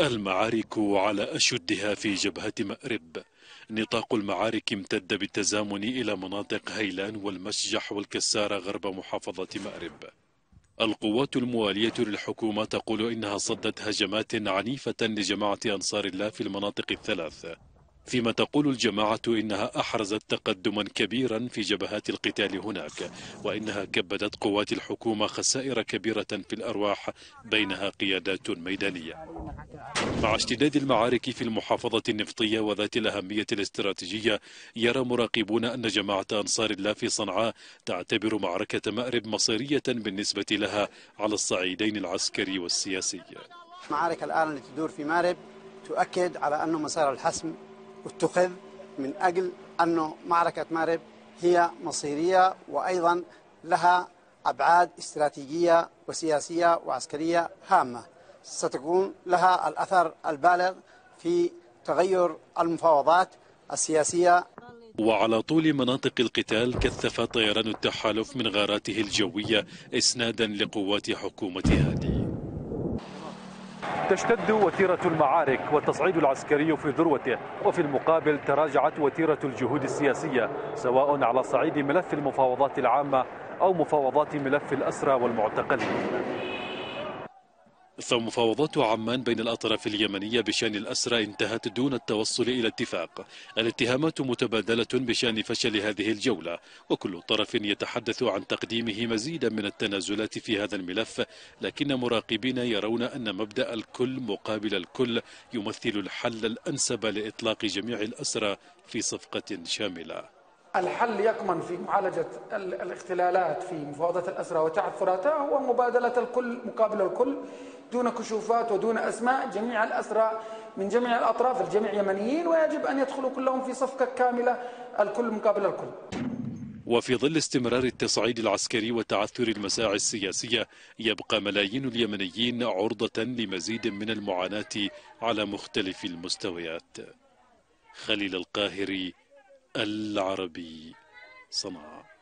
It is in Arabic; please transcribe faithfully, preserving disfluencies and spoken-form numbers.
المعارك على أشدها في جبهة مأرب. نطاق المعارك امتد بالتزامن إلى مناطق هيلان والمشجح والكسارة غرب محافظة مأرب. القوات الموالية للحكومة تقول إنها صدت هجمات عنيفة لجماعة أنصار الله في المناطق الثلاث، فيما تقول الجماعة إنها أحرزت تقدما كبيرا في جبهات القتال هناك، وإنها كبدت قوات الحكومة خسائر كبيرة في الأرواح بينها قيادات ميدانية. مع اشتداد المعارك في المحافظة النفطية وذات الأهمية الاستراتيجية، يرى مراقبون أن جماعة أنصار الله في صنعاء تعتبر معركة مأرب مصيرية بالنسبة لها على الصعيدين العسكري والسياسي. المعارك الآن التي تدور في مأرب تؤكد على أنه مسار الحسم اتخذ من أجل أنه معركة مأرب هي مصيرية، وأيضا لها أبعاد استراتيجية وسياسية وعسكرية هامة ستكون لها الأثر البالغ في تغير المفاوضات السياسية. وعلى طول مناطق القتال كثف طيران التحالف من غاراته الجوية إسنادا لقوات حكومة هادي. تشتد وتيرة المعارك والتصعيد العسكري في ذروته، وفي المقابل تراجعت وتيرة الجهود السياسية سواء على صعيد ملف المفاوضات العامة أو مفاوضات ملف الأسرى والمعتقلين. فمفاوضات عمان بين الأطراف اليمنية بشأن الأسرى انتهت دون التوصل إلى اتفاق. الاتهامات متبادلة بشأن فشل هذه الجولة، وكل طرف يتحدث عن تقديمه مزيدا من التنازلات في هذا الملف، لكن مراقبين يرون أن مبدأ الكل مقابل الكل يمثل الحل الأنسب لإطلاق جميع الأسرى في صفقة شاملة. الحل يكمن في معالجة الاختلالات في مفاوضات الأسرى وتعثراتها، ومبادلة الكل مقابل الكل دون كشوفات ودون أسماء. جميع الأسرى من جميع الأطراف، الجميع يمنيين، ويجب أن يدخلوا كلهم في صفقة كاملة الكل مقابل الكل. وفي ظل استمرار التصعيد العسكري وتعثر المساعي السياسية، يبقى ملايين اليمنيين عرضة لمزيد من المعاناة على مختلف المستويات. خليل القاهري، العربي، صنعاء.